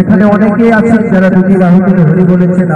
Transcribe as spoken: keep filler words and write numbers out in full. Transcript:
এখানে অনেকেই আছেন যারা দুটি বাহুতে হরি বলেছেন।